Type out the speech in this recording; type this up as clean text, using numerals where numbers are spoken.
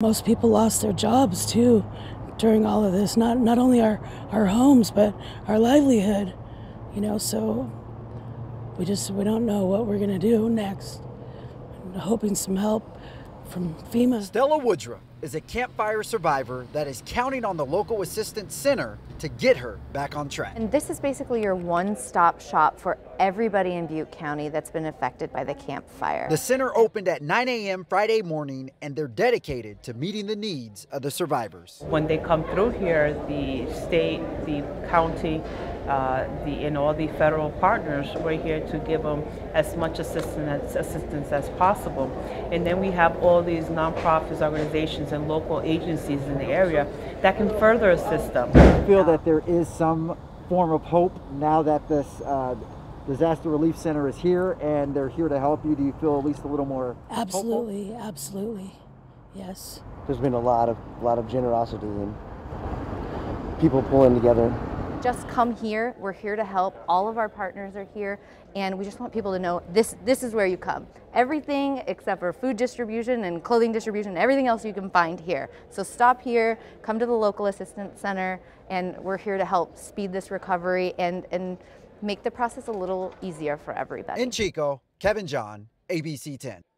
Most people lost their jobs too during all of this, not only our homes, but our livelihood, you know, so we don't know what we're gonna do next. I'm hoping some help from FEMA. Stella Woodruff is a Camp Fire survivor that is counting on the local assistance center to get her back on track. And this is basically your one-stop shop for everybody in Butte County that's been affected by the Camp Fire. The center opened at 9 a.m. Friday morning, and they're dedicated to meeting the needs of the survivors. When they come through here, the state, the county, and all the federal partners, we're here to give them as much assistance as possible. And then we have all these nonprofits, organizations, and local agencies in the area that can further assist them. I feel that there is some form of hope now that this disaster relief center is here and they're here to help you. Do you feel at least a little more Absolutely, hopeful? Absolutely, yes. There's been a lot of generosity and people pulling together. Just come here. We're here to help. All of our partners are here, and we just want people to know this is where you come. Everything except for food distribution and clothing distribution, everything else you can find here. So stop here, come to the local assistance center, and we're here to help speed this recovery and make the process a little easier for everybody. In Chico, Kevin John, ABC10.